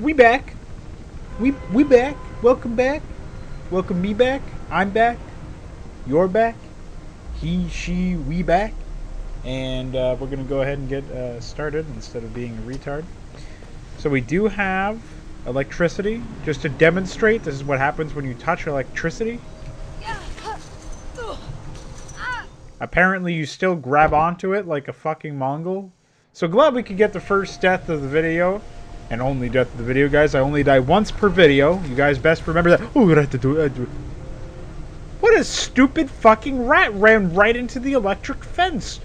We back. We back. Welcome back. Welcome me back. I'm back. You're back. He, she, we back. And we're going to go ahead and get started instead of being a retard. So we do have electricity. Just to demonstrate, this is what happens when you touch electricity. Apparently you still grab onto it like a fucking Mongol. So glad we could get the first death of the video. And only death of the video, guys. I only die once per video. You guys best remember that. Oh, Ratatouille. What a stupid fucking rat ran right into the electric fence.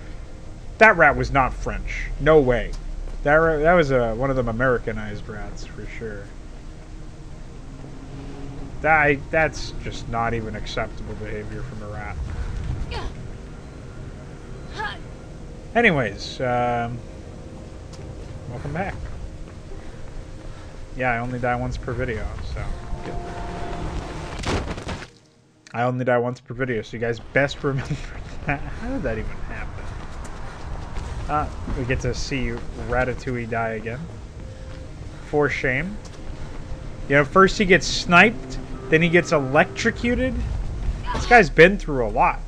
That rat was not French. No way. That was one of them Americanized rats for sure. That's just not even acceptable behavior from a rat. Anyways, welcome back. Yeah, I only die once per video, so... I only die once per video, so you guys best remember that. How did that even happen? We get to see Ratatouille die again. For shame. You know, first he gets sniped, then he gets electrocuted. This guy's been through a lot.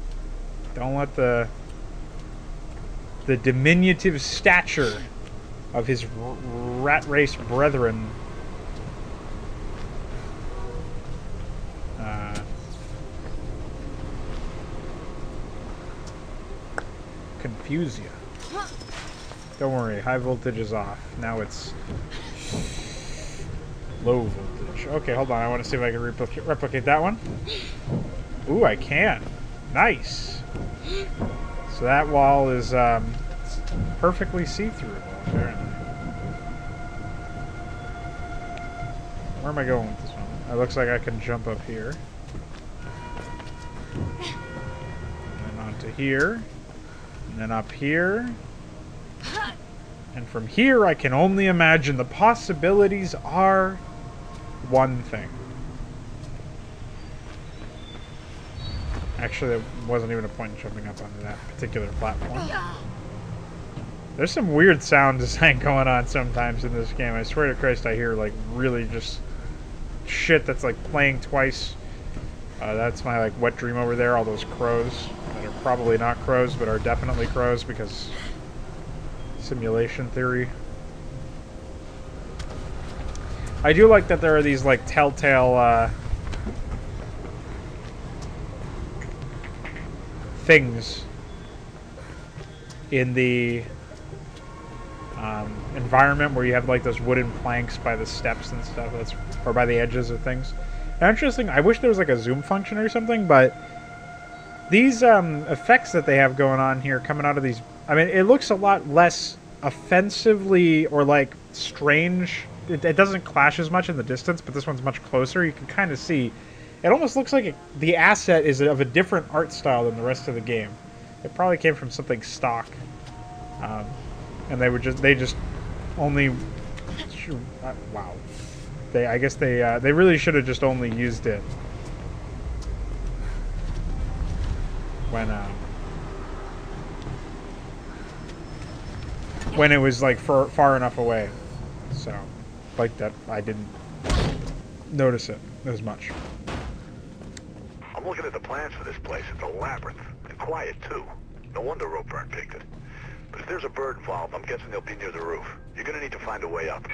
Don't let the diminutive stature of his rat race brethren confuse you. Don't worry, high voltage is off. Now it's low voltage. Okay, hold on. I want to see if I can replicate that one. Ooh, I can. Nice. So that wall is perfectly see-through, apparently. Where am I going with this one? It looks like I can jump up here. And then onto here. And then up here. And from here, I can only imagine the possibilities are one thing. Actually, there wasn't even a point in jumping up onto that particular platform. There's some weird sound design going on sometimes in this game. I swear to Christ, I hear, like, really just shit that's, like, playing twice. That's my, like, wet dream over there. All those crows that are probably not crows, but are definitely crows because simulation theory. I do like that there are these, like, telltale, things in the environment where you have like those wooden planks by the steps and stuff, or by the edges of things. Interesting. I wish there was like a zoom function or something, but these effects that they have going on here coming out of these, I mean, it looks a lot less offensively or like strange. It doesn't clash as much in the distance, but this one's much closer. You can kind of see. It almost looks like the asset is of a different art style than the rest of the game. It probably came from something stock, and they just only wow. I guess they really should have just only used it when it was like far enough away. So like that, I didn't notice it as much. Looking at the plans for this place, it's a labyrinth. And quiet, too. No wonder Ropeburn picked it. But if there's a bird involved, I'm guessing they'll be near the roof. You're gonna need to find a way up.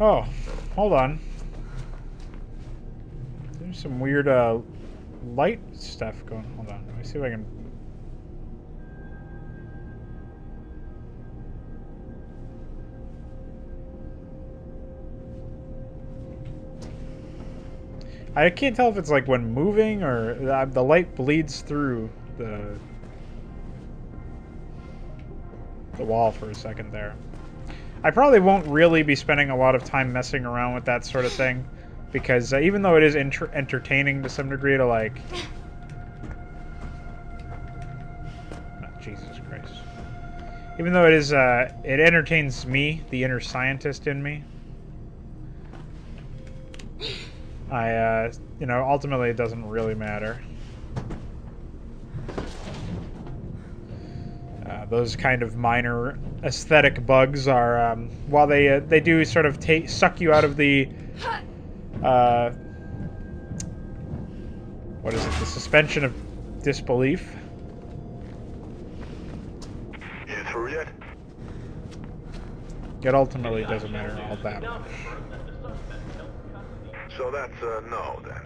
Oh, hold on. There's some weird, light stuff going. Hold on, let me see if I can... I can't tell if it's like when moving or the light bleeds through the wall for a second there. I probably won't really be spending a lot of time messing around with that sort of thing because even though it is entertaining to some degree to like... Oh, Jesus Christ. Even though it is, it entertains me, the inner scientist in me. I you know, ultimately it doesn't really matter. Those kind of minor aesthetic bugs are, while they do sort of suck you out of the, what is it? The suspension of disbelief. Yeah, through yet? It ultimately doesn't matter all that much. So that's a no, then.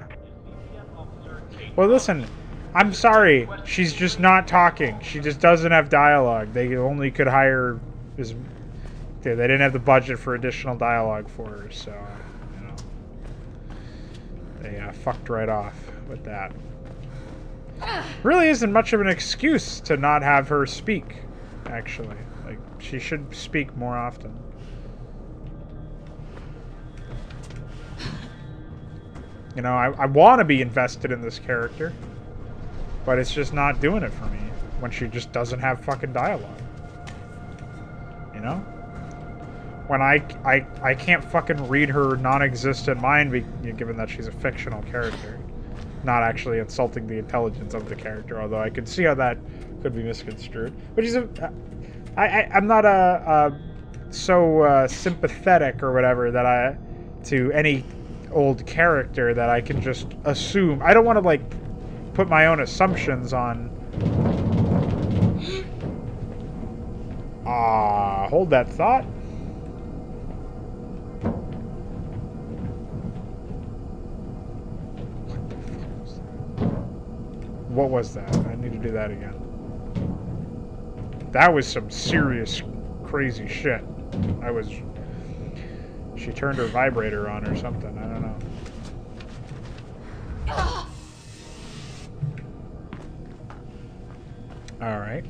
Well, listen, I'm sorry. She's just not talking. She just doesn't have dialogue. They only could hire... They didn't have the budget for additional dialogue for her, so... You know, they fucked right off with that. Really isn't much of an excuse to not have her speak, actually. Like, she should speak more often. You know, I want to be invested in this character, but it's just not doing it for me when she just doesn't have fucking dialogue. You know? When I can't fucking read her non-existent mind, given that she's a fictional character. Not actually insulting the intelligence of the character, although I could see how that could be misconstrued. Which is a... I'm not so sympathetic or whatever that I... to any old character that I can just assume. I don't want to, like... put my own assumptions on... Ah, hold that thought. What was that? I need to do that again. That was some serious, crazy shit. I was... She turned her vibrator on or something. I don't know. Alright.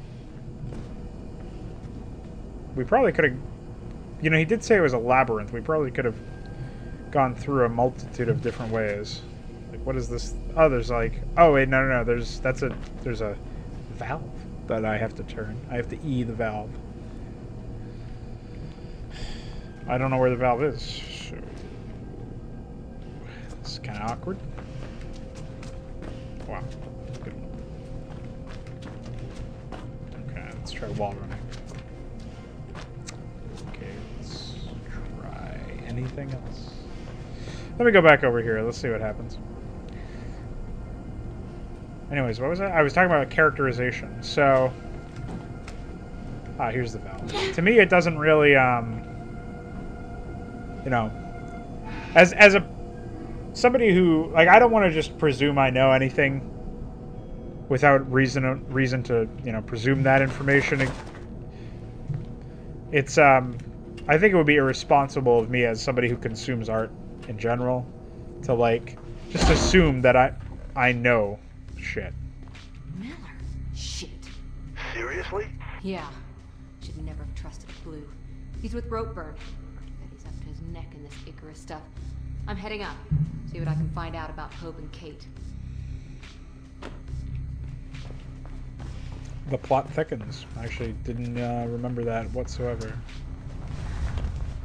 We probably could have... You know, he did say it was a labyrinth. We probably could have gone through a multitude of different ways. Like, what is this? Oh, there's like... Oh, wait, no. There's a valve that I have to turn. I have to E the valve. I don't know where the valve is. So... It's kind of awkward. Wow. Let's try wall running. Okay, let's try anything else. Let me go back over here. Let's see what happens. Anyways, what was that? I was talking about characterization. So... Ah, here's the valve. To me, it doesn't really, you know... As a... Somebody who... Like, I don't want to just presume I know anything... without reason to, you know, presume that information. It's, I think it would be irresponsible of me as somebody who consumes art in general to, like, just assume that I know shit. Miller? Shit. Seriously? Yeah. Should never have trusted Blue. He's with Ropeburn. And he's up to his neck in this Icarus stuff. I'm heading up. See what I can find out about Pope and Kate. The plot thickens. I actually didn't remember that whatsoever.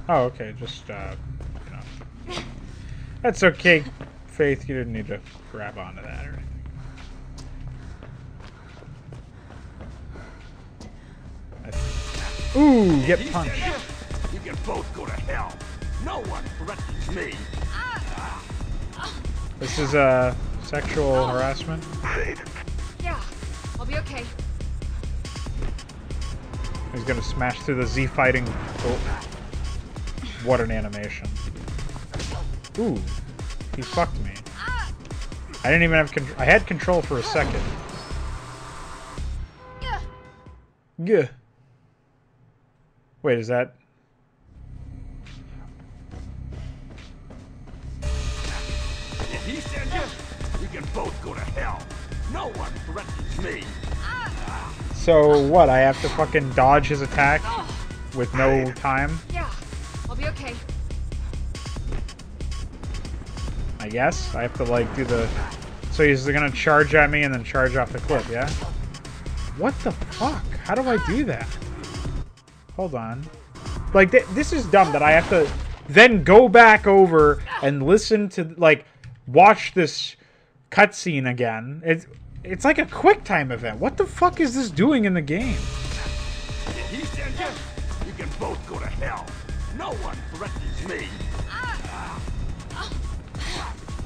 Oh, okay. Just, you know. That's okay, Faith. You didn't need to grab onto that or anything. Ooh, get punched. You can both go to hell. No one threatens me. This is sexual harassment. Faith. Yeah, I'll be okay. He's gonna smash through the Z fighting. Oh. What an animation. Ooh. He fucked me. I didn't even have control. I had control for a second. Gah. Wait, is that... If he said yes, we can both go to hell. No one threatens me. So what, I have to fucking dodge his attack with no time? Yeah, I'll be okay. I guess. I have to, like, do the... So he's gonna charge at me and then charge off the cliff, yeah? What the fuck? How do I do that? Hold on. Like, this is dumb that I have to then go back over and listen to, like, watch this cutscene again. It's like a quick time event. What the fuck is this doing in the game? conscientious? You can both go to hell. No one threatens me.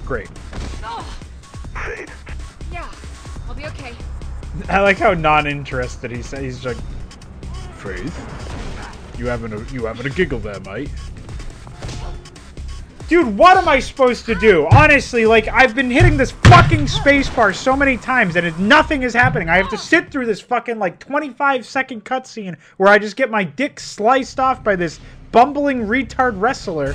Great. Faith. Yeah, I'll be okay. I like how non-interested he said. He's like, Faith, you having a giggle there, mate? Dude, what am I supposed to do? Honestly, like, I've been hitting this fucking spacebar so many times and nothing is happening. I have to sit through this fucking, like, 25-second cutscene where I just get my dick sliced off by this bumbling retard wrestler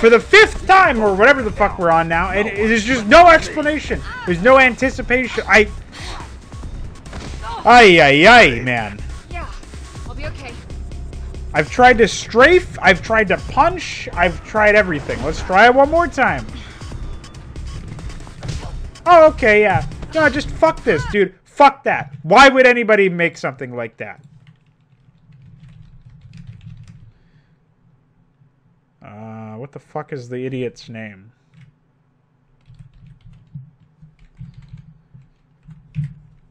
for the 5th time or whatever the fuck we're on now. And there's just no explanation. There's no anticipation. Ay, man. Yeah, I'll be okay. I've tried to strafe, I've tried to punch, I've tried everything. Let's try it one more time. Oh, okay, yeah. No, just fuck this, dude. Fuck that. Why would anybody make something like that? What the fuck is the idiot's name?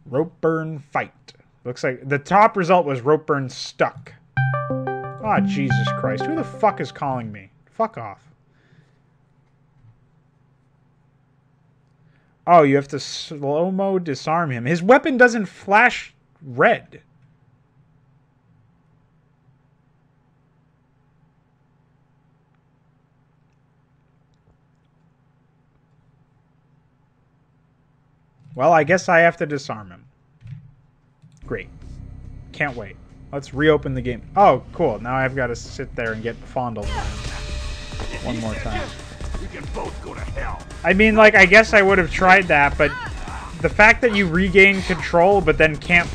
Ropeburn fight. Looks like the top result was Ropeburn stuck. Ah, oh, Jesus Christ. Who the fuck is calling me? Fuck off. Oh, you have to slow-mo disarm him. His weapon doesn't flash red. Well, I guess I have to disarm him. Great. Can't wait. Let's reopen the game. Oh, cool. Now I've got to sit there and get fondled one more time. You can both go to hell. I mean, like, I guess I would have tried that, but the fact that you regain control but then can't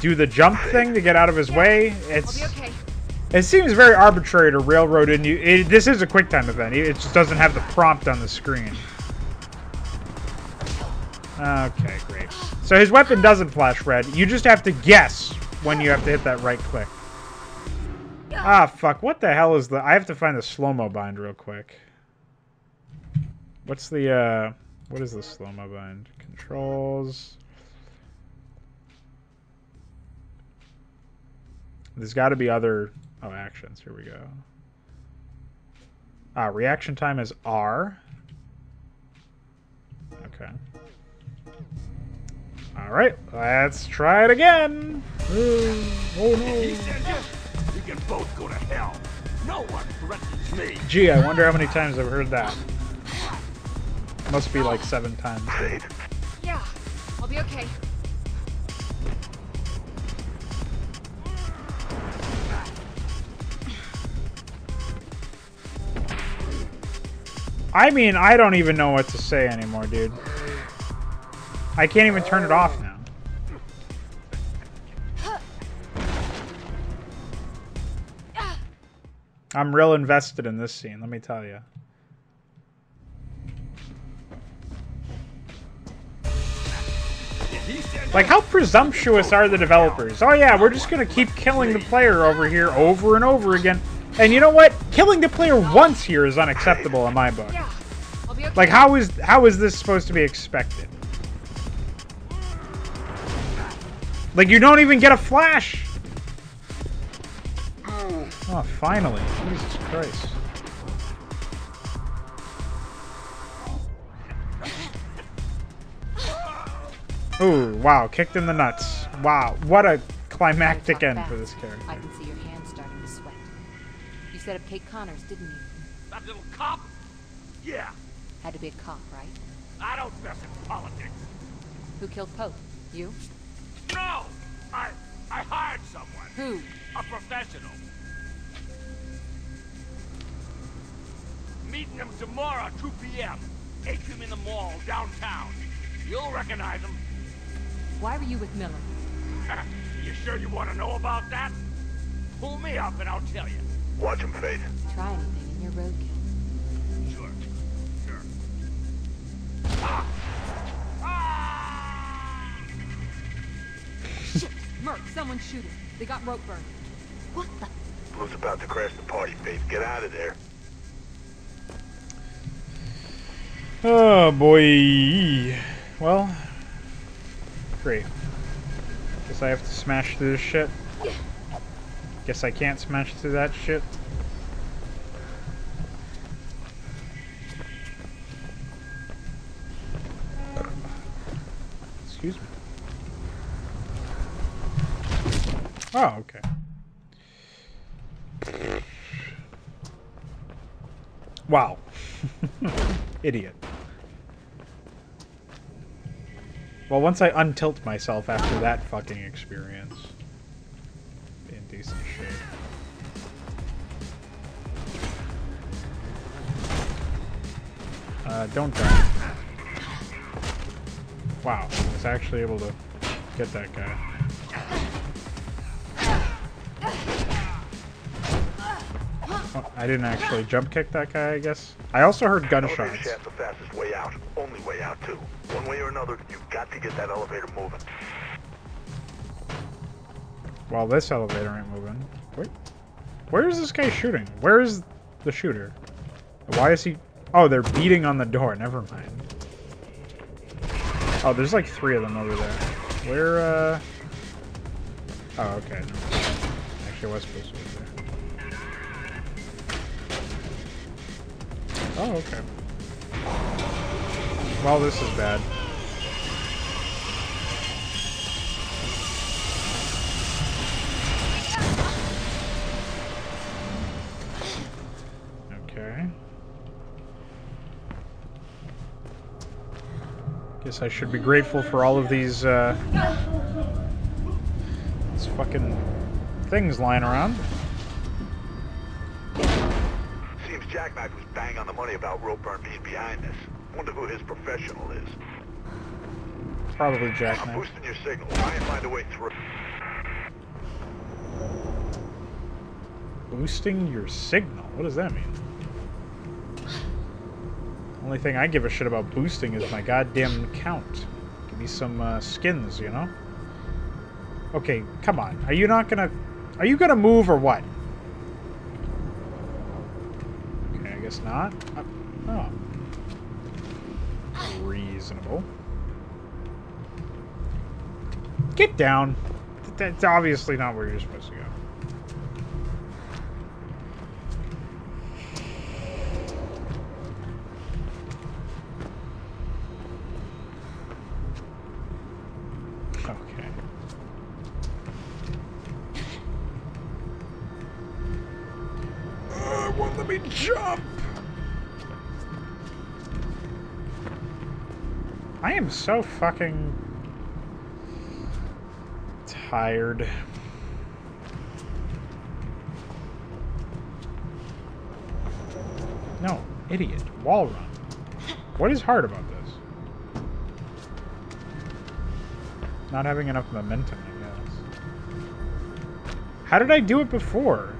do the jump thing to get out of his way, it seems very arbitrary to railroad in you. This is a QuickTime event. It just doesn't have the prompt on the screen. Okay, great. So his weapon doesn't flash red. You just have to guess when you have to hit that right click. Ah, fuck. What the hell is the... I have to find the slow-mo bind real quick. What's the, what is the slow-mo bind? Controls. There's got to be other... Oh, actions. Here we go. Ah, reaction time is R. Okay. Alright, let's try it again. Oh no. You can both go to hell. No one threatens me. Gee, I wonder how many times I've heard that. Must be like 7 times. Yeah, I'll be okay. I mean, I don't even know what to say anymore, dude. I can't even turn it off now. I'm real invested in this scene, let me tell you. Like, how presumptuous are the developers? Oh yeah, we're just gonna keep killing the player over here over and over again. And you know what? Killing the player once here is unacceptable in my book. Like, how is this supposed to be expected? Like, you don't even get a flash! Oh, finally. Jesus Christ. Ooh, wow. Kicked in the nuts. Wow. What a climactic end for this character. I can see your hands starting to sweat. You set up Kate Connors, didn't you? That little cop? Yeah. Had to be a cop, right? I don't mess in politics. Who killed Pope? You? No! I hired someone. Who? A professional. Meeting him tomorrow at 2 p.m. Atrium in the mall, downtown. You'll recognize him. Why were you with Miller? You sure you want to know about that? Pull me up and I'll tell you. Watch him, Faith. Try anything in your roadkill. Sure. Sure. Ah! Merck, someone's shooting. They got Ropeburn. What the? Blue's about to crash the party, Faith. Get out of there. Oh, boy. Well, great. Guess I have to smash through this shit. Guess I can't smash through that shit. Excuse me. Oh, okay. Wow. Idiot. Well, once I untilt myself after that fucking experience. In decent shape. Don't die. Wow, I was actually able to get that guy. Oh, I didn't actually jump kick that guy, I guess. I also heard gunshots. Shit, the fastest way out. Only way out, too. One way or another, you've got to get that elevator moving. Well, this elevator ain't moving. Wait. Where is this guy shooting? Where is the shooter? Why is he... Oh, they're beating on the door. Never mind. Oh, there's like 3 of them over there. Where, Oh, okay. Actually, I was supposed to be there. Oh, okay. Well, this is bad. Okay. Guess I should be grateful for all of these fucking things lying around. Jackman was bang on the money about Ropeburn being behind this. Wonder who his professional is. Probably Jackman. I'm boosting your signal. Try and find a way through. Boosting your signal? What does that mean? Only thing I give a shit about boosting is my goddamn count. Give me some skins, you know? Okay, come on. Are you not gonna... Are you gonna move or what? Guess not. Oh. Reasonable. Get down. That's obviously not where you're supposed to go. I'm so fucking tired. No, idiot. Wall run. What is hard about this? Not having enough momentum, I guess. How did I do it before?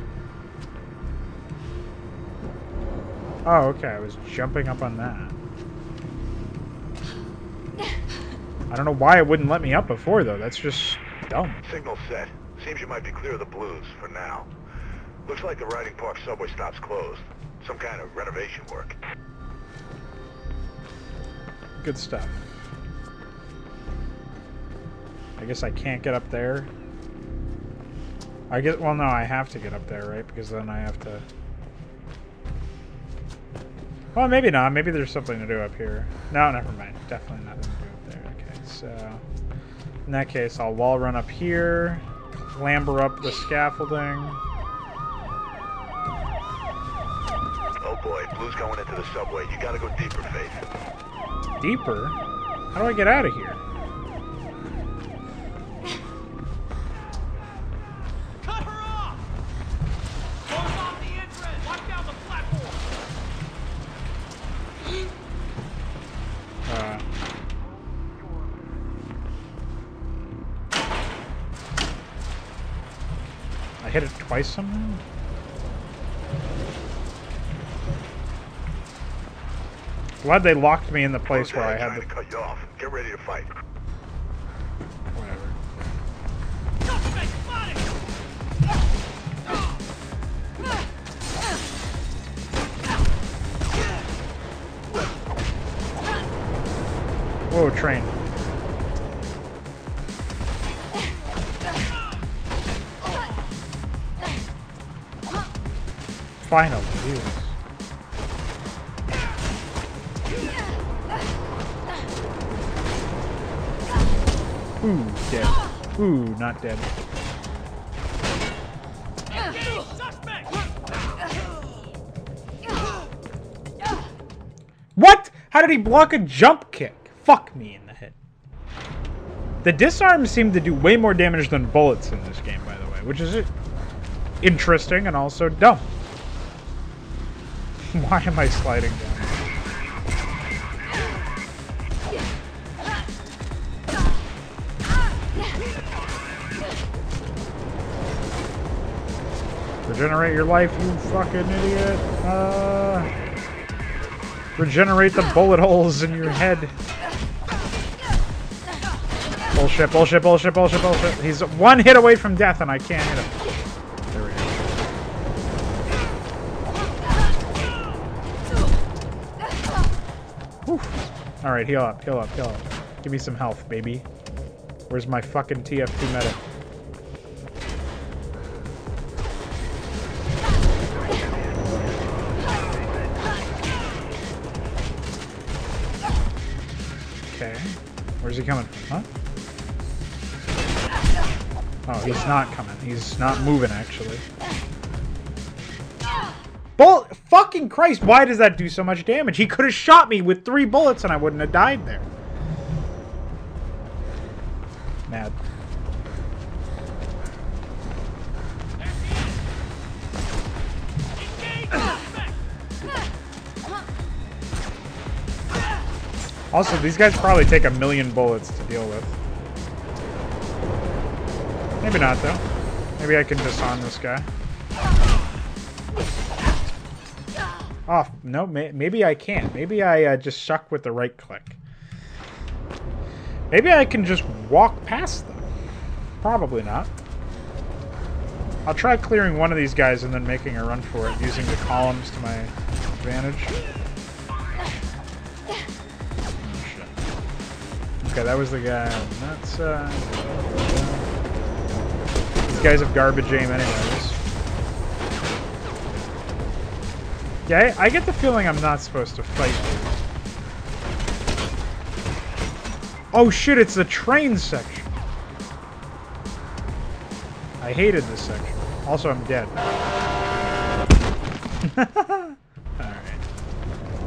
Oh, okay. I was jumping up on that. I don't know why it wouldn't let me up before, though. That's just dumb. Signal set. Seems you might be clear of the Blues for now. Looks like the Riding Park subway stop's closed. Some kind of renovation work. Good stuff. I guess I can't get up there. I guess... Well, no, I have to get up there, right? Because then I have to... Well, maybe not. Maybe there's something to do up here. No, never mind. Definitely nothing to do. So, in that case, I'll wall run up here, clamber up the scaffolding. Oh boy, Blue's going into the subway. You gotta go deeper, Faith. Deeper? How do I get out of here? Cut her off! Close off the entrance! Lock down the platform! Hit it twice somehow? Glad they locked me in the place where I had to cut you off. Get ready to fight. Whatever. Whoa, train. Finally, dude. Ooh, dead. Ooh, not dead. What? How did he block a jump kick? Fuck me in the head. The disarms seem to do way more damage than bullets in this game, by the way, which is interesting and also dumb. Why am I sliding down? Regenerate your life, you fucking idiot. Regenerate the bullet holes in your head. Bullshit, bullshit, bullshit, bullshit, bullshit. He's one hit away from death and I can't hit him. There we go. Whew. Alright, heal up, heal up, heal up. Give me some health, baby. Where's my fucking TF2 medic? Where's he coming from? Huh? Oh, he's not coming. He's not moving, actually. Bullet! Fucking Christ, why does that do so much damage? He could have shot me with 3 bullets and I wouldn't have died there. Mad. Also, these guys probably take 1,000,000 bullets to deal with. Maybe not, though. Maybe I can disarm this guy. Oh, no, maybe I can't. Maybe I just suck with the right click. Maybe I can just walk past them. Probably not. I'll try clearing one of these guys and then making a run for it using the columns to my advantage. Okay, that was the guy. That's these guys have garbage aim anyways. Yeah, I get the feeling I'm not supposed to fight these. Oh shit, it's the train section. I hated this section. Also, I'm dead. Alright.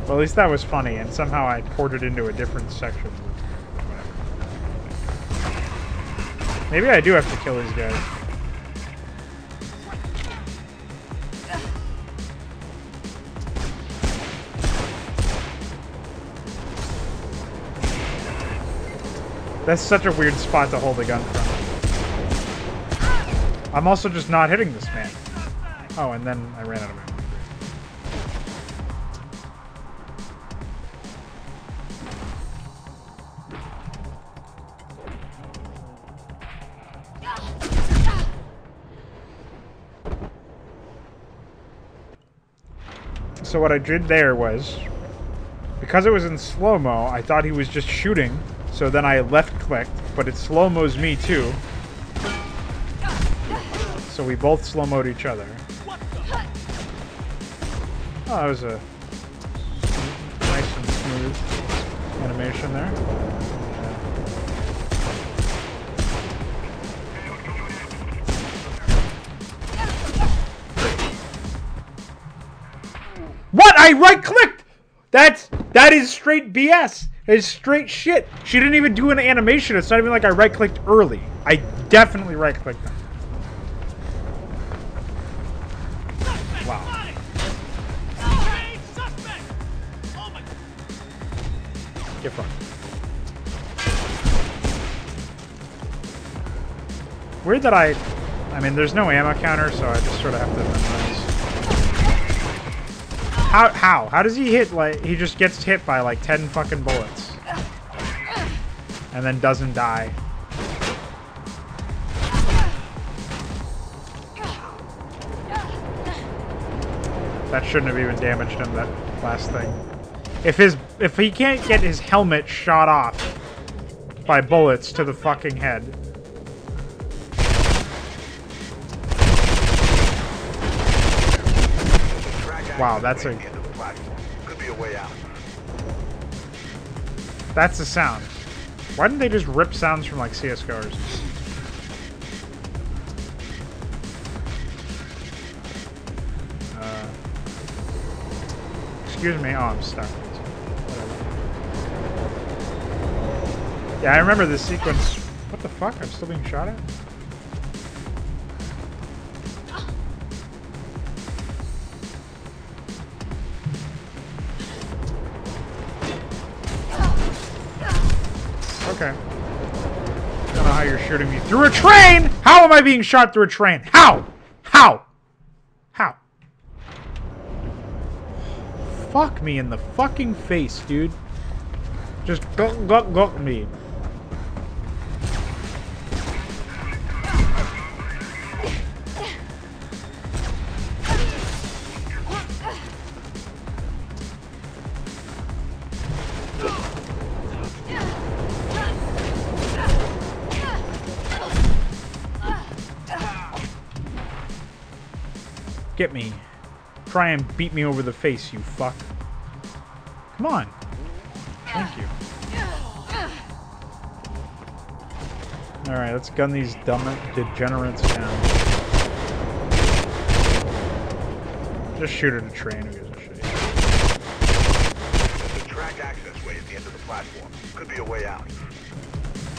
Well, at least that was funny, and somehow I ported into a different section. Maybe I do have to kill these guys. That's such a weird spot to hold the gun from. I'm also just not hitting this man. Oh, and then I ran out of ammo. So what I did there was, because it was in slow-mo, I thought he was just shooting, so then I left-clicked, but it slow-mos me too. So we both slow-moed each other. Oh, that was a nice and smooth animation there. What? I right-clicked! That is straight BS. It's straight shit. She didn't even do an animation. It's not even like I right-clicked early. I definitely right-clicked them. Wow. Get fucked. Weird that I mean, there's no ammo counter, so I just sort of have to memorize. How does he hit, like, he just gets hit by, like, 10 fucking bullets. And then doesn't die. That shouldn't have even damaged him, that last thing. If he can't get his helmet shot off by bullets to the fucking head. Wow, that's a... Could be a way out. That's the sound. Why didn't they just rip sounds from, like, CSGO or something? Excuse me. Oh, I'm stuck. Yeah, I remember this sequence. What the fuck? I'm still being shot at? Okay. I don't know how you're shooting me. Through a train?! How am I being shot through a train? How? How? How? Fuck me in the fucking face, dude. Just gulp me. Get me. Try and beat me over the face, you fuck. Come on. Thank you. Alright, let's gun these dumb degenerates down. Just shoot at a train, who gives a shit. There's a track access way at the end of the platform. Could be a way out.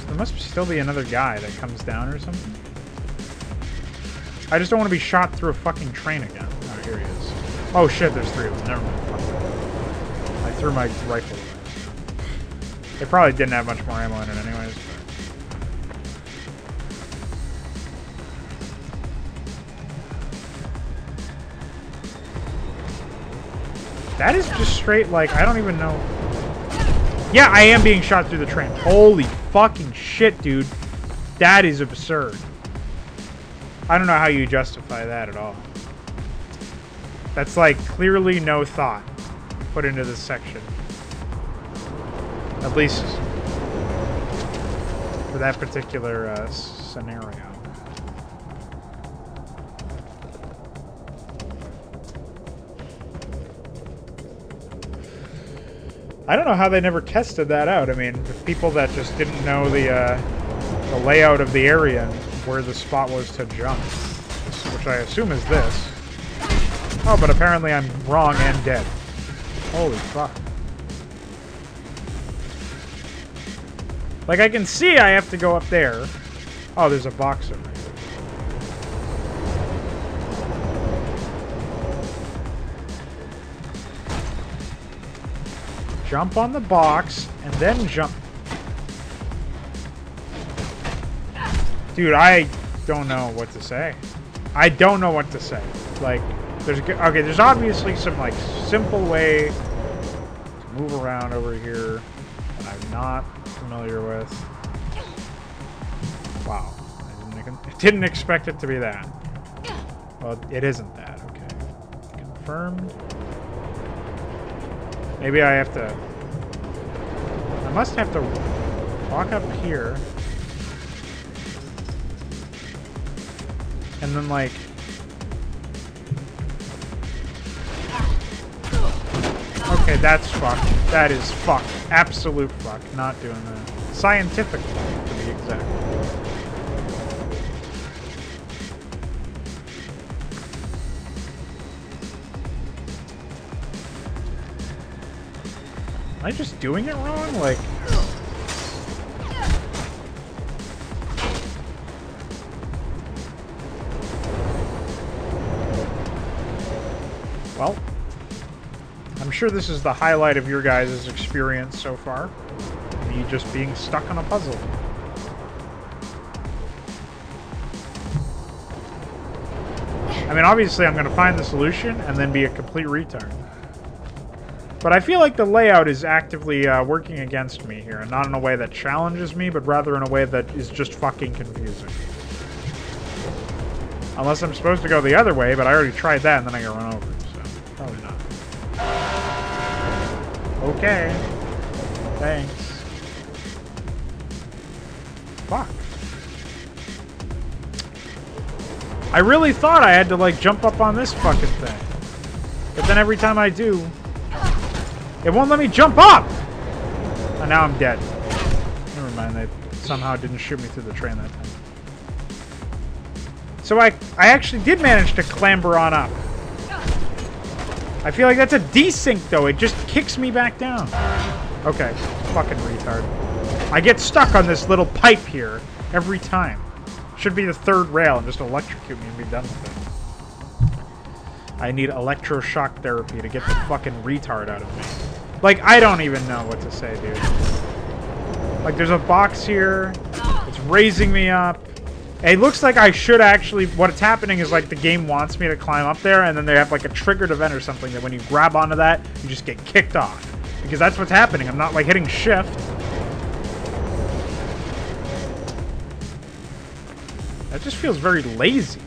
There must still be another guy that comes down or something. I just don't want to be shot through a fucking train again. Oh, here he is. Oh shit, there's three of them. Never mind. I threw my rifle away. They probably didn't have much more ammo in it anyways. That is just straight, like, I don't even know. Yeah, I am being shot through the train. Holy fucking shit, dude. That is absurd. I don't know how you justify that at all. That's like clearly no thought put into this section. At least for that particular scenario. I don't know how they never tested that out. I mean, the people that just didn't know the layout of the area where the spot was to jump, which I assume is this. Oh, but apparently I'm wrong and dead. Holy fuck. Like, I can see I have to go up there. Oh, there's a box over here. Jump on the box, and then jump. Dude, I don't know what to say. I don't know what to say. Like, there's obviously some, like, simple way to move around over here that I'm not familiar with. Wow. I didn't expect it to be that. Well, it isn't that. Okay. Confirmed. Maybe I have to... I must have to walk up here. And then, like... Okay, that's fucked. That is fucked. Absolute fuck. Not doing that. Scientific fuck, to be exact. Am I just doing it wrong? Like... Well, I'm sure this is the highlight of your guys' experience so far. Me just being stuck on a puzzle. I mean, obviously I'm going to find the solution and then be a complete retard. But I feel like the layout is actively working against me here, and not in a way that challenges me, but rather in a way that is just fucking confusing. Unless I'm supposed to go the other way, but I already tried that and then I got run over. Probably not. Okay. Thanks. Fuck. I really thought I had to, like, jump up on this fucking thing. But then every time I do, it won't let me jump up! And now I'm dead. Never mind, they somehow didn't shoot me through the train that time. So I actually did manage to clamber on up. I feel like that's a desync, though. It just kicks me back down. Okay, fucking retard. I get stuck on this little pipe here every time. Should be the third rail and just electrocute me and be done with it. I need electroshock therapy to get the fucking retard out of me. Like, I don't even know what to say, dude. Like, there's a box here. It's raising me up. It looks like I should actually... What's happening is, like, the game wants me to climb up there, and then they have, like, a triggered event or something that when you grab onto that, you just get kicked off. Because that's what's happening. I'm not, like, hitting shift. That just feels very lazy.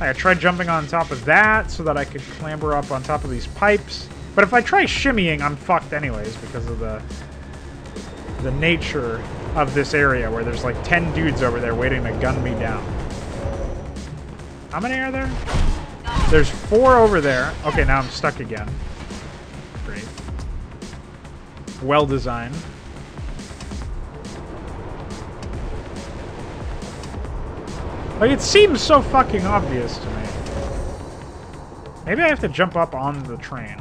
I tried jumping on top of that so that I could clamber up on top of these pipes. But if I try shimmying, I'm fucked anyways because of the nature of this area where there's like 10 dudes over there waiting to gun me down. How many are there? There's 4 over there. Okay, now I'm stuck again. Great. Well designed. Like, it seems so fucking obvious to me. Maybe I have to jump up on the train.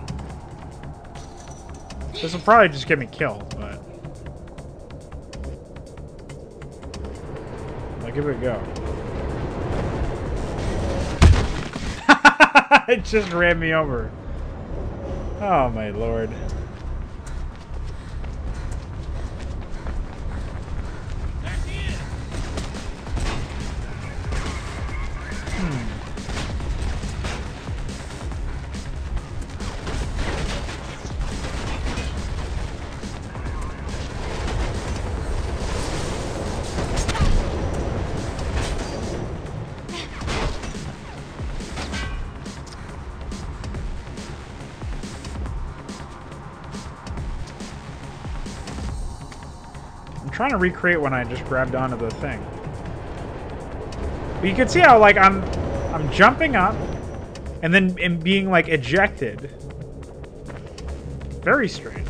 This will probably just get me killed, but... I'll give it a go. It just ran me over. Oh, my lord. Trying to recreate when I just grabbed onto the thing. But you can see how, like, I'm jumping up and then being, like, ejected. Very strange.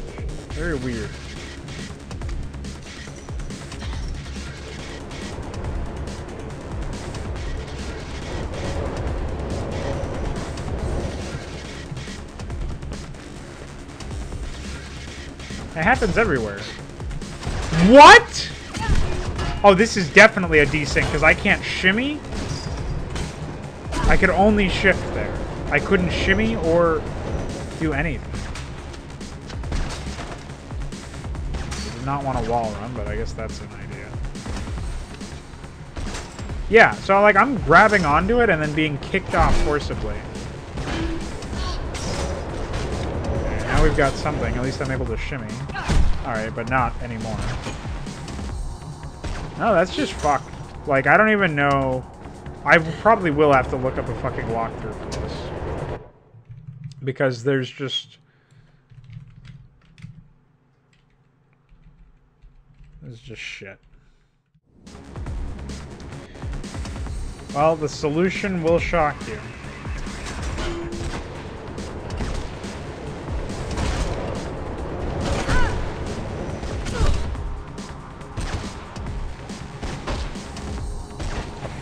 Very weird. It happens everywhere. What? Oh, this is definitely a desync because I can't shimmy. I could only shift there. I couldn't shimmy or do anything. I did not want a wall run, but I guess that's an idea. Yeah, so like I'm grabbing onto it and then being kicked off forcibly. Okay, now we've got something. At least I'm able to shimmy. Alright, but not anymore. No, that's just fucked. Like, I don't even know... I probably will have to look up a fucking walkthrough for this. Because there's just... It's just shit. Well, the solution will shock you.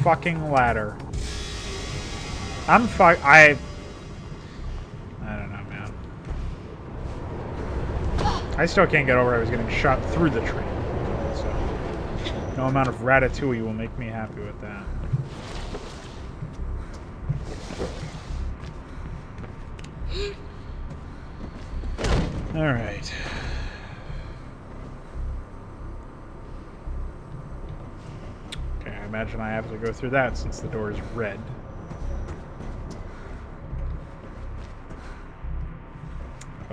Fucking ladder. I don't know, man. I still can't get over I was getting shot through the train. So no amount of Ratatouille will make me happy with that. Alright. I imagine I have to go through that since the door is red.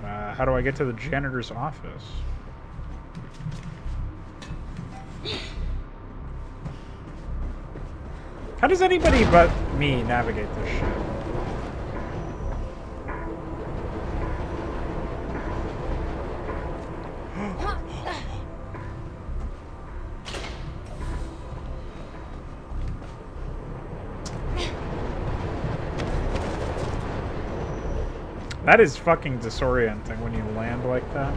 How do I get to the janitor's office? How does anybody but me navigate this shit? That is fucking disorienting when you land like that.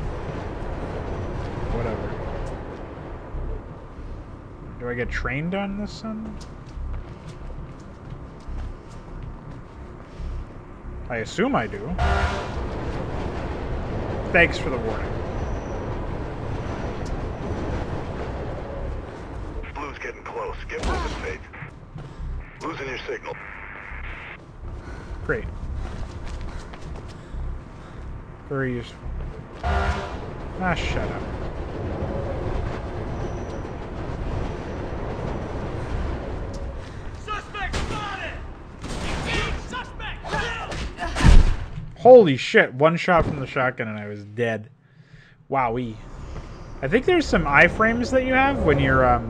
Whatever. Do I get trained on this then? I assume I do. Thanks for the warning. Blue's getting close. Get moving, Faith. Losing your signal. Great. Very useful. Ah, shut up. Suspect spotted! Suspect down! Holy shit, one shot from the shotgun and I was dead. Wowee. I think there's some iframes that you have when you're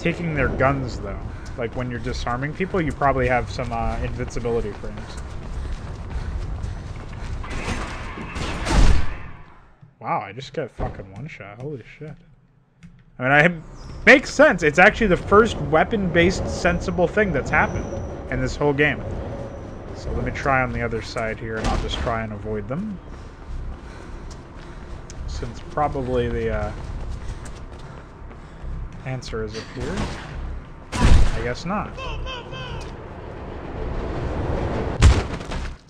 taking their guns though. Like when you're disarming people, you probably have some invincibility frames. Wow, I just got fucking one shot. Holy shit. I mean, makes sense. It's actually the first weapon-based sensible thing that's happened in this whole game. So let me try on the other side here, and I'll just try and avoid them. Since probably the answer is up here. I guess not.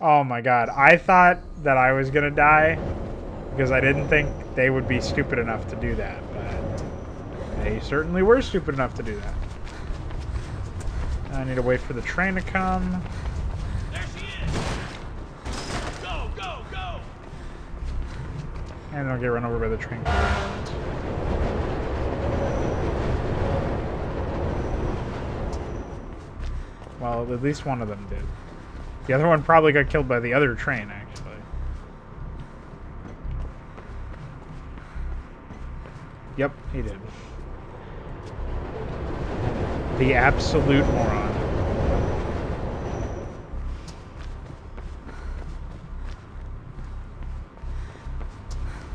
Oh my god. I thought that I was gonna die. Because I didn't think they would be stupid enough to do that, but they certainly were stupid enough to do that. I need to wait for the train to come. There she is! Go, go, go! And I'll get run over by the train. Well, at least one of them did. The other one probably got killed by the other train, actually. Yep, he did. The absolute moron.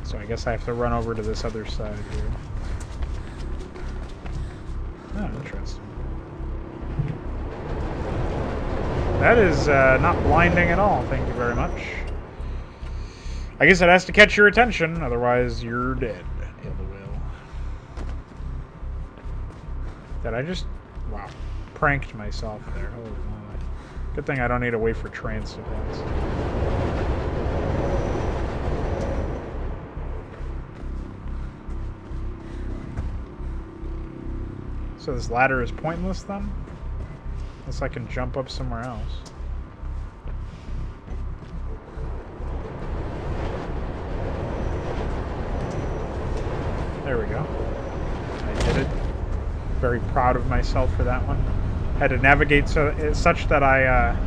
So I guess I have to run over to this other side here. Oh, interesting. That is not blinding at all, thank you very much. I guess it has to catch your attention, otherwise you're dead. I just, wow, pranked myself there. Holy moly. Good thing I don't need to wait for trains to pass. So this ladder is pointless then? Unless I can jump up somewhere else. There we go. I did it. Very proud of myself for that one. Had to navigate such that I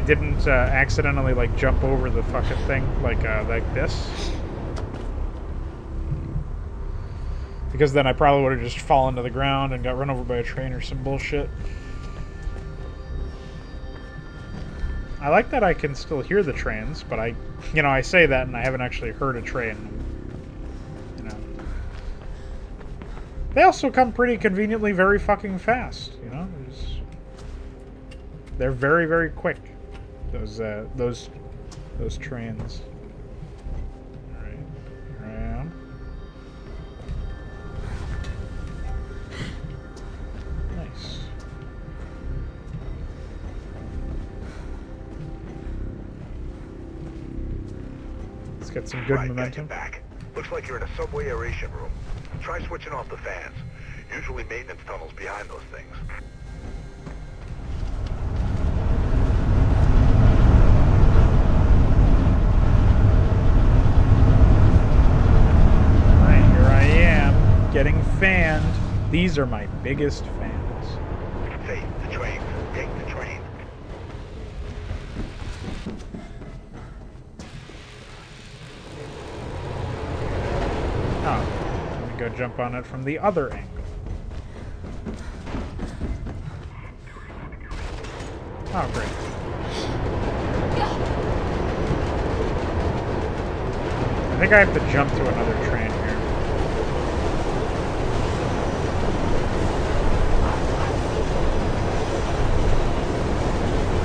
didn't accidentally like jump over the fucking thing like this, because then I probably would have just fallen to the ground and got run over by a train or some bullshit. I like that I can still hear the trains, but I, you know, I say that and I haven't actually heard a train, you know. They also come pretty conveniently very fucking fast, you know. They're very, very quick, those trains. All right, here I am. Nice. Get some good momentum. Back. Looks like you're in a subway aeration room. Try switching off the fans. Usually maintenance tunnels behind those things. Alright, here I am, getting fanned. These are my biggest fans. Faith, the train. Take the train. Oh, let me go jump on it from the other angle. Oh, great. I think I have to jump to another train here.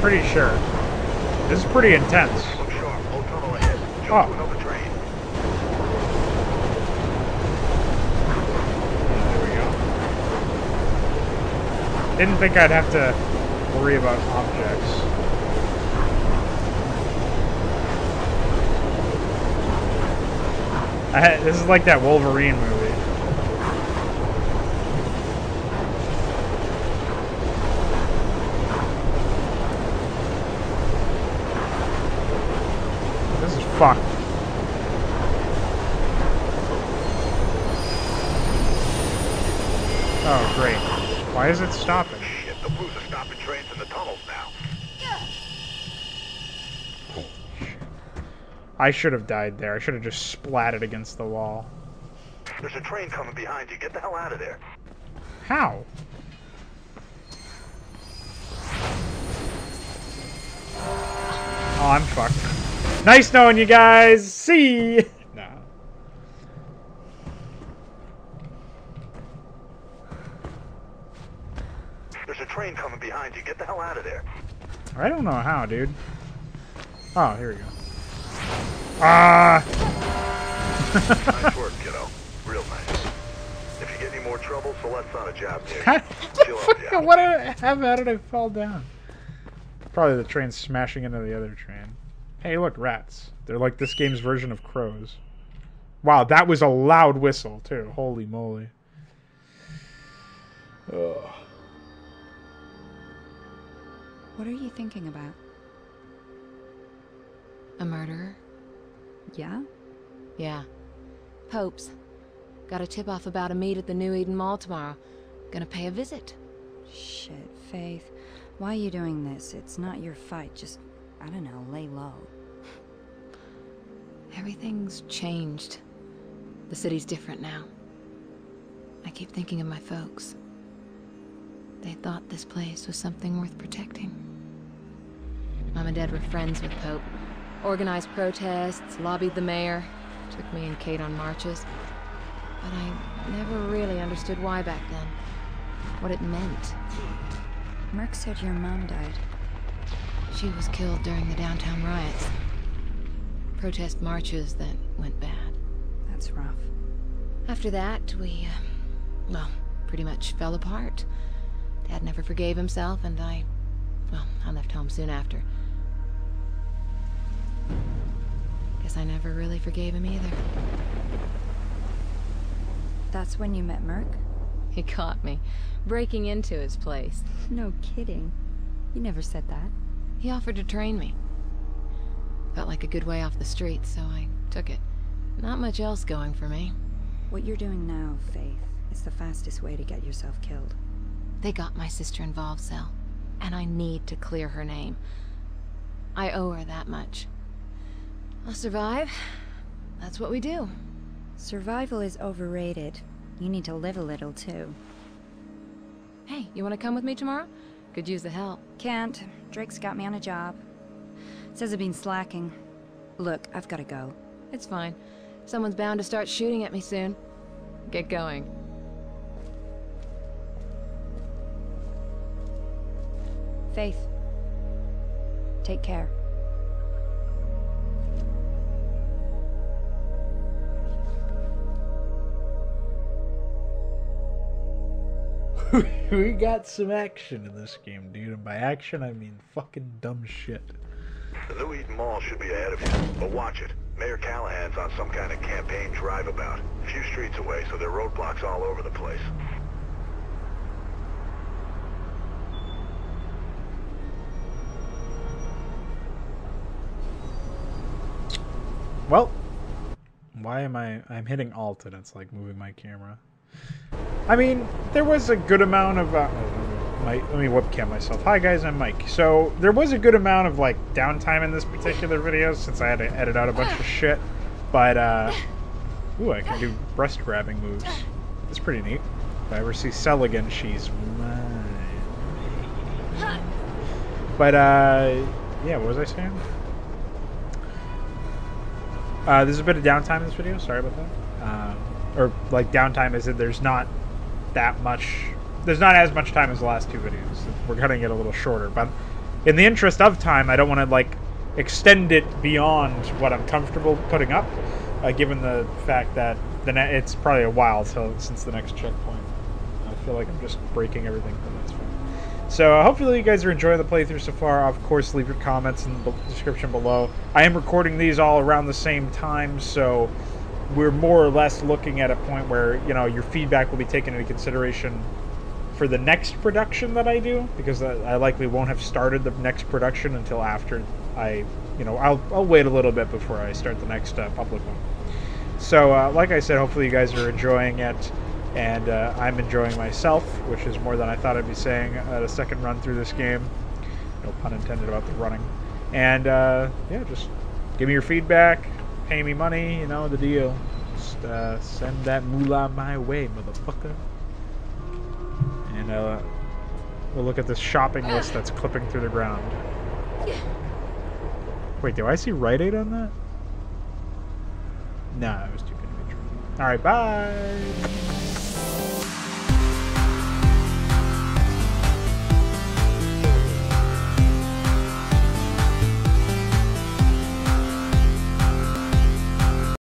pretty sure. This is pretty intense. Oh. Didn't think I'd have to worry about objects. This is like that Wolverine movie. This is fucked. Oh, great. Why is it stopping? Shit, the Blues are stopping trains in the tunnels now. I should have died there. I should have just splatted against the wall. There's a train coming behind you. Get the hell out of there. How? Oh, I'm fucked. Nice knowing you guys. See you. Train coming behind you. Get the hell out of there. I don't know how, dude. Oh, here we go. Ah! Nice work, kiddo. Real nice. If you get any more trouble, so let's not a job there. What a, how did I fall down? Probably the train smashing into the other train. Hey, look, rats. They're like this game's version of crows. Wow, that was a loud whistle, too. Holy moly. Ugh. What are you thinking about? A murderer? Yeah? Yeah. Pope's. Got a tip-off about a meet at the New Eden Mall tomorrow. Gonna pay a visit. Shit, Faith. Why are you doing this? It's not your fight. Just, I don't know, lay low. Everything's changed. The city's different now. I keep thinking of my folks. They thought this place was something worth protecting. Mom and Dad were friends with Pope. Organized protests, lobbied the mayor, took me and Kate on marches. But I never really understood why back then. What it meant. Merck said your mom died. She was killed during the downtown riots. Protest marches that went bad. That's rough. After that, we, well, pretty much fell apart. Dad never forgave himself, and I... well, I left home soon after. Guess I never really forgave him either. That's when you met Merck? He caught me, breaking into his place. No kidding. You never said that. He offered to train me. Felt like a good way off the street, so I took it. Not much else going for me. What you're doing now, Faith, is the fastest way to get yourself killed. They got my sister involved, Cell, and I need to clear her name. I owe her that much. I'll survive. That's what we do. Survival is overrated. You need to live a little, too. Hey, you want to come with me tomorrow? Could use the help. Can't. Drake's got me on a job. Says I've been slacking. Look, I've got to go. It's fine. Someone's bound to start shooting at me soon. Get going. Faith, take care. We got some action in this game, dude, and by action I mean fucking dumb shit. The New Eden Mall should be ahead of you, but watch it. Mayor Callahan's on some kind of campaign drive about. A few streets away, so there are roadblocks all over the place. Well, why am I'm hitting Alt and it's like moving my camera. I mean, there was a good amount of, let me webcam myself. Hi guys, I'm Mike. So, there was a good amount of like downtime in this particular video since I had to edit out a bunch of shit. But, ooh, I can do breast grabbing moves. That's pretty neat. If I ever see Cell again, she's mine. But, yeah, what was I saying? There's a bit of downtime in this video, sorry about that. Or, like, downtime is that there's not that much... There's not as much time as the last two videos. We're cutting it a little shorter, but in the interest of time, I don't want to, like, extend it beyond what I'm comfortable putting up, given the fact that it's probably a while since the next checkpoint. I feel like I'm just breaking everything, but that's fine. So hopefully you guys are enjoying the playthrough so far. Of course, leave your comments in the description below. I am recording these all around the same time, so we're more or less looking at a point where, you know, your feedback will be taken into consideration for the next production that I do, because I likely won't have started the next production until after I, you know, I'll wait a little bit before I start the next public one. So, like I said, hopefully you guys are enjoying it, and I'm enjoying myself, which is more than I thought I'd be saying at a second run through this game. No pun intended about the running. And, yeah, just give me your feedback, pay me money, you know, the deal. Just send that moolah my way, motherfucker. And we'll look at this shopping list that's clipping through the ground. Wait, do I see Rite Aid on that? No, it was too good of a dream. Alright, bye!